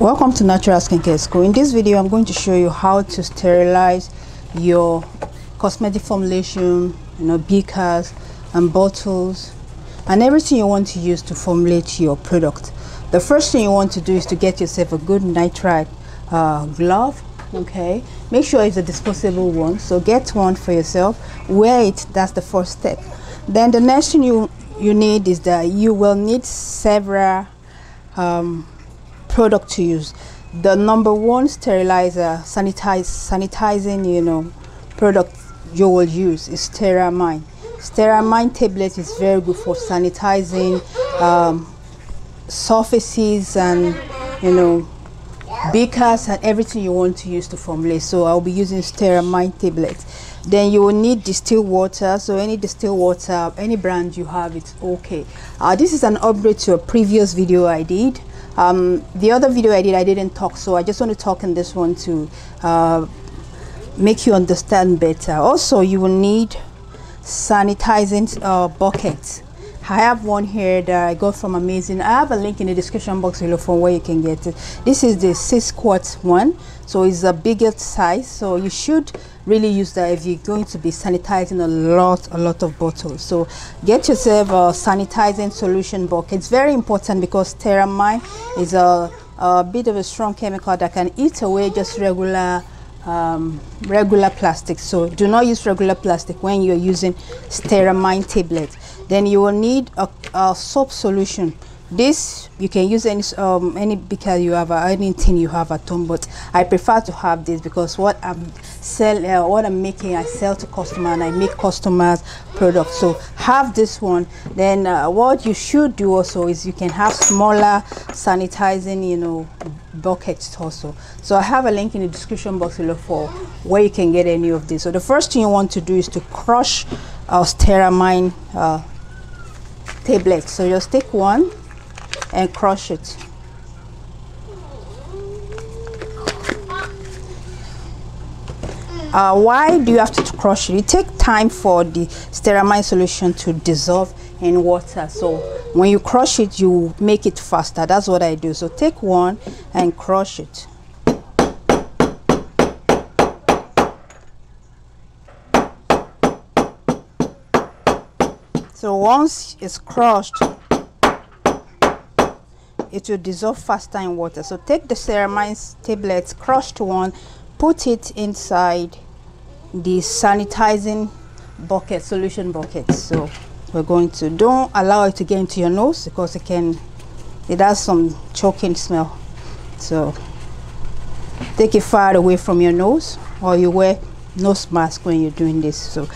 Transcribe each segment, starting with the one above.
Welcome to Natural Skincare School. In this video, I'm going to show you how to sterilize your cosmetic formulation, beakers and bottles and everything you want to use to formulate your product. The first thing you want to do is to get yourself a good nitrile glove. Okay, make sure it's a disposable one, so get one for yourself, wear it. That's the first step. Then the next thing you need is that you will need several products to use. The number one sterilizer, sanitizing product you will use is Steramine. Steramine tablet is very good for sanitizing surfaces and beakers and everything you want to use to formulate. So I'll be using Steramine tablet. Then you will need distilled water, so any distilled water, any brand you have, it's okay. This is an upgrade to a previous video I did. The other video I did, I didn't talk, so I just want to talk in this one to make you understand better. Also, you will need sanitizing buckets. I have one here that I got from Amazon. I have a link in the description box below for where you can get it. This is the 6 quart one, so it's the biggest size. So you should really use that if you're going to be sanitizing a lot of bottles. So get yourself a sanitizing solution bucket. It's very important because Steramine is a bit of a strong chemical that can eat away just regular plastic. So do not use regular plastic when you're using Steramine tablet. Then you will need a soap solution. This you can use any beaker you have, anything you have at home, but I prefer to have this because what I'm making, I sell to customers and I make customers products. So have this one. Then what you should do also is you can have smaller sanitizing buckets also. So I have a link in the description box below for where you can get any of this. So the first thing you want to do is to crush our Steramine tablet. So just take one and crush it. Why do you have to crush it? It takes time for the Steramine solution to dissolve in water, so when you crush it, you make it faster. That's what I do. So take one and crush it. So once it's crushed, it will dissolve faster in water. So take the Steramine tablet, crushed one, put it inside the sanitizing bucket, solution bucket. So we're going to, don't allow it to get into your nose because it has some choking smell. So take it far away from your nose, or you wear nose mask when you're doing this. So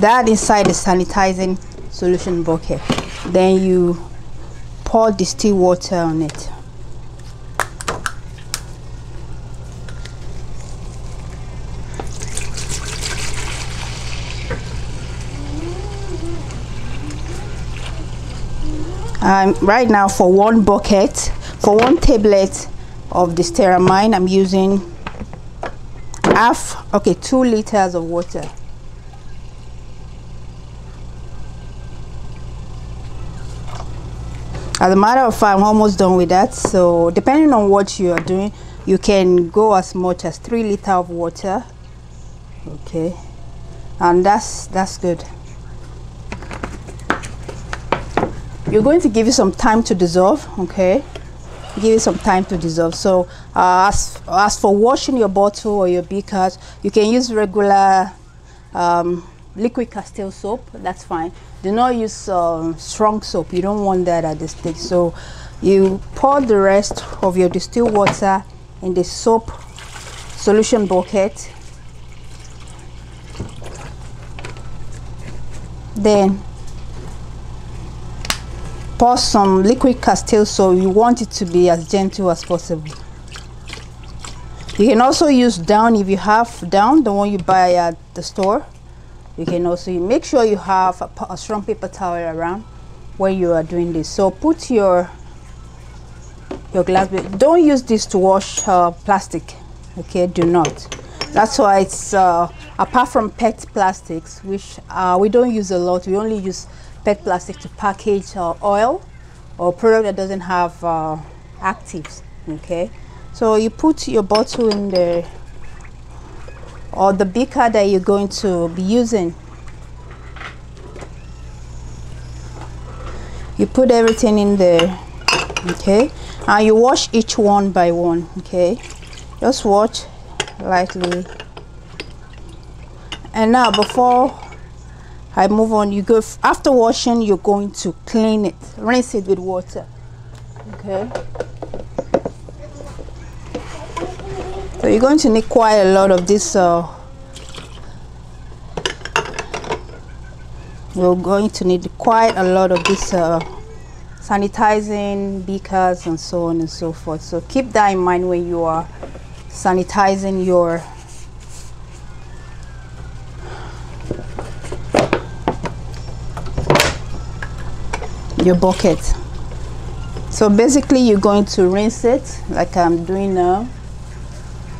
that inside the sanitizing solution bucket. Then you pour distilled water on it. Right now, for one bucket, for one tablet of the Steramine, I'm using 2 liters of water. As a matter of fact, I'm almost done with that. So depending on what you are doing, you can go as much as 3 liters of water. Okay, and that's good. You're going to give it some time to dissolve, okay? Give it some time to dissolve. So as for washing your bottle or your beakers, you can use regular liquid castile soap, that's fine. Do not use strong soap, you don't want that at this stage. So you pour the rest of your distilled water in the soap solution bucket. Then pour some liquid castile, so you want it to be as gentle as possible. You can also use down if you have down, the one you buy at the store. You can also make sure you have a strong paper towel around where you are doing this. So put your glass. Don't use this to wash plastic. Okay, do not. That's why it's apart from PET plastics, which we don't use a lot. We only use PET plastic to package oil or product that doesn't have actives. Okay, so you put your bottle in the, or the beaker that you're going to be using. You put everything in there, okay, and you wash each one by one, okay. Just wash lightly. And now, before I move on, you go, after washing, you're going to clean it, rinse it with water, okay. So you're going to need quite a lot of this. We're going to need quite a lot of this sanitizing beakers and so on and so forth. So keep that in mind when you are sanitizing your bucket. So basically, you're going to rinse it like I'm doing now.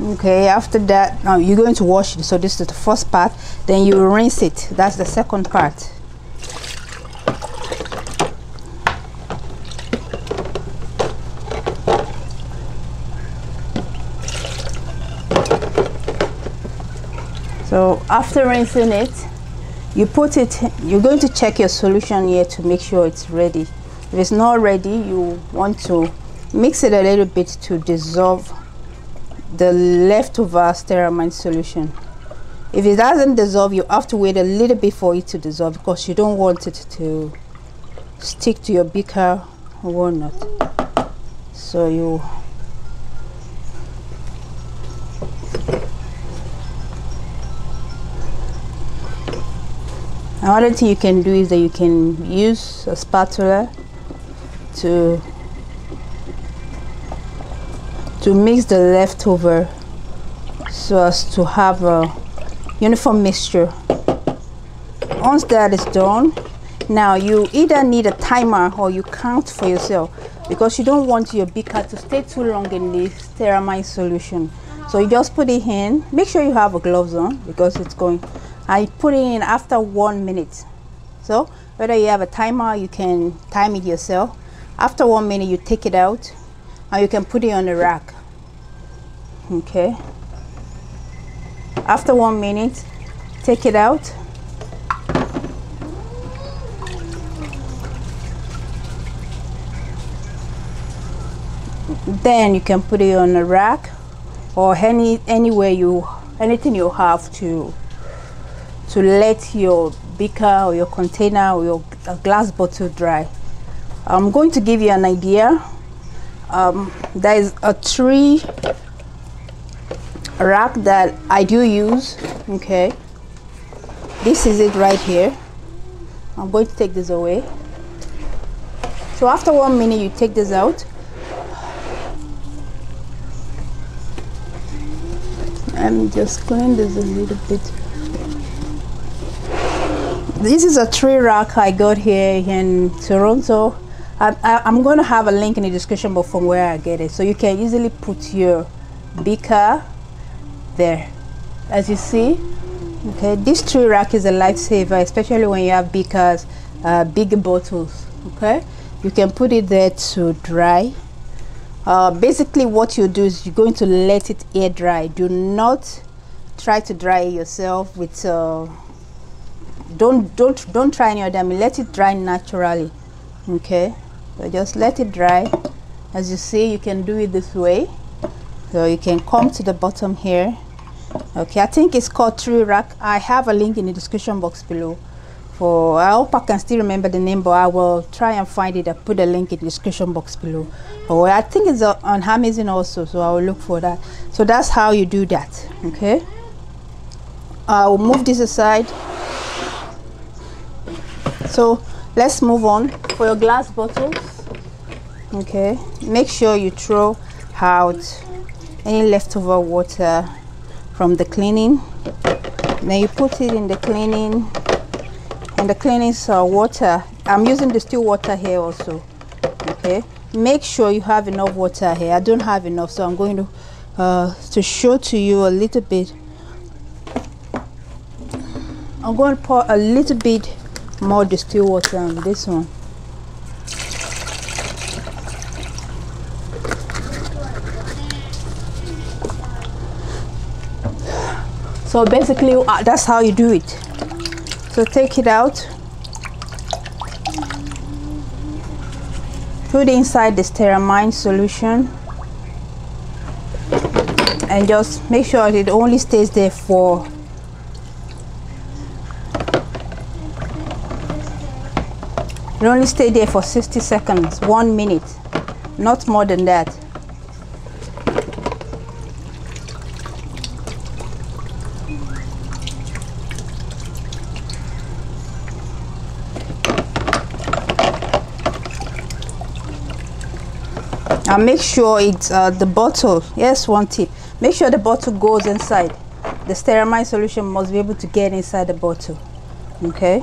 Okay, after that, now you're going to wash it. So this is the first part, then you rinse it. That's the second part. So after rinsing it, you put it, you're going to check your solution here to make sure it's ready. If it's not ready, you want to mix it a little bit to dissolve the leftover Steramine solution. If it doesn't dissolve, you have to wait a little bit for it to dissolve, because you don't want it to stick to your beaker or whatnot. So you another thing you can do is that you can use a spatula to mix the leftover so as to have a uniform mixture. Once that is done, now you either need a timer or you count for yourself, because you don't want your beaker to stay too long in the Steramine solution. So you just put it in, make sure you have gloves on, because it's going, and you put it in after 1 minute. So whether you have a timer, you can time it yourself. After 1 minute, you take it out and you can put it on the rack, okay. After 1 minute, take it out. Then you can put it on the rack or anywhere you, anything you have to let your beaker or your container or your glass bottle dry. I'm going to give you an idea. There is a tree rack that I do use, okay. This is it right here. I'm going to take this away. So after 1 minute, you take this out and just clean this a little bit. This is a tree rack I got here in Toronto. I'm going to have a link in the description box from where I get it, so you can easily put your beaker there, as you see. Okay, this tree rack is a lifesaver, especially when you have beakers, bigger bottles. Okay, you can put it there to dry. Basically, what you do is you're going to let it air dry. Do not try to dry it yourself with. Don't try any other. Let it dry naturally. Okay. So just let it dry. As you see, you can do it this way. So you can come to the bottom here. Okay, I think it's called tree rack. I have a link in the description box below. For I hope I can still remember the name, but I will try and find it. I put a link in the description box below. Oh, I think it's on Amazon also, so I will look for that. So that's how you do that. Okay. I will move this aside. So let's move on. For your glass bottles, okay, make sure you throw out any leftover water from the cleaning. Then you put it in the cleaning, and the cleaning's water, I'm using distilled water here also, okay. Make sure you have enough water here. I don't have enough, so I'm going to show to you a little bit. I'm going to pour a little bit more distilled water on this one. So basically that's how you do it. So take it out, put inside the Steramine solution, and just make sure it only stays there for 60 seconds, 1 minute, not more than that. And make sure it's the bottle. Yes, one tip. Make sure the bottle goes inside. The Steramine solution must be able to get inside the bottle. Okay.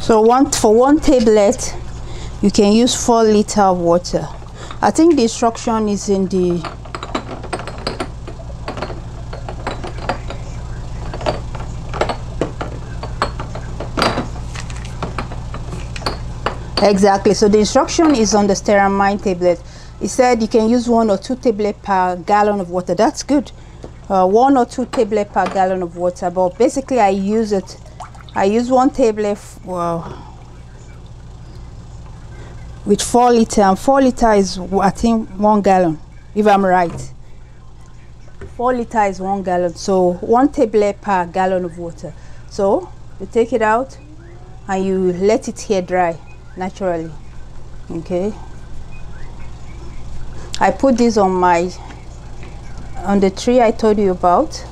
So for one tablet, you can use 4 liters of water. I think the instruction is in the exactly. So the instruction is on the Steramine tablet. It said you can use 1 or 2 tablets per gallon of water. That's good. 1 or 2 tablets per gallon of water. But basically, I use 1 tablet with 4 liters, and 4 liters is, I think, 1 gallon, if I'm right. 4 liters is 1 gallon, so 1 tablet per gallon of water. So you take it out and you let it here dry naturally. Okay. I put this on the tree I told you about.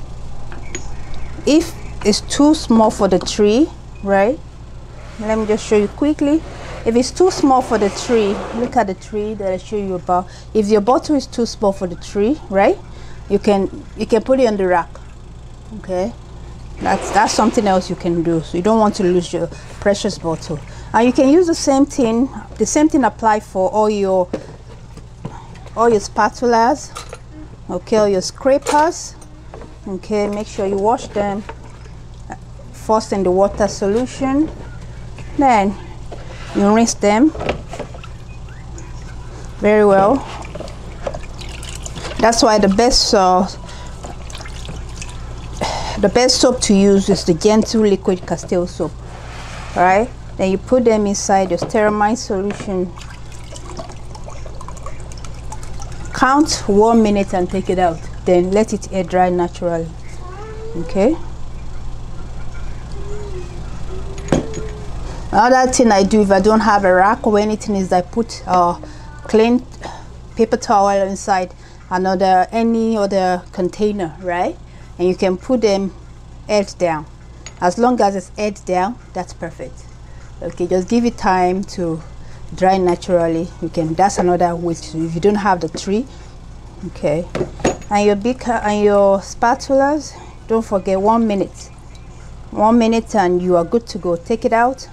If it's too small for the tree, right? Let me just show you quickly. If it's too small for the tree, look at the tree that I showed you about. If your bottle is too small for the tree, right? You can put it on the rack. Okay, that's something else you can do. So you don't want to lose your precious bottle. And you can use the same thing. The same thing apply for all your spatulas. Okay, all your scrapers. Okay, make sure you wash them first in the water solution, then you rinse them very well. That's why the best soap to use is the Gentle Liquid Castile soap. All right, then you put them inside your Steramine solution, count 1 minute and take it out, then let it air dry naturally. Okay. Another thing I do if I don't have a rack or anything is I put clean paper towel inside any other container, right? And you can put them edge down. As long as it's edge down, that's perfect. Okay, just give it time to dry naturally. You can. That's another way to, if you don't have the tree. Okay, and your beaker and your spatulas. Don't forget 1 minute. 1 minute and you are good to go. Take it out.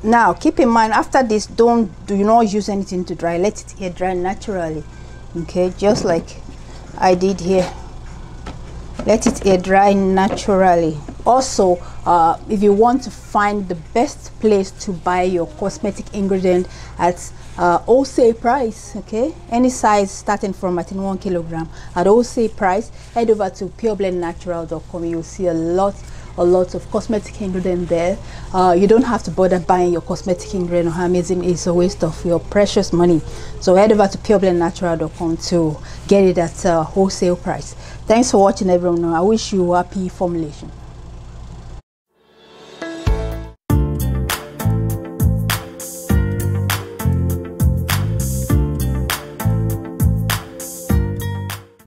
Now keep in mind, after this, do not use anything to dry. Let it air dry naturally. Okay, just like I did here. Let it air dry naturally. Also, if you want to find the best place to buy your cosmetic ingredient at wholesale price, okay, any size starting from, I think, 1 kilogram, at wholesale price, head over to PureBlendNatural.com. You'll see a lot of cosmetic ingredient there. You don't have to bother buying your cosmetic ingredient or amazing. It's a waste of your precious money. So head over to PureBlendNatural.com to get it at wholesale price. Thanks for watching, everyone. I wish you happy formulation.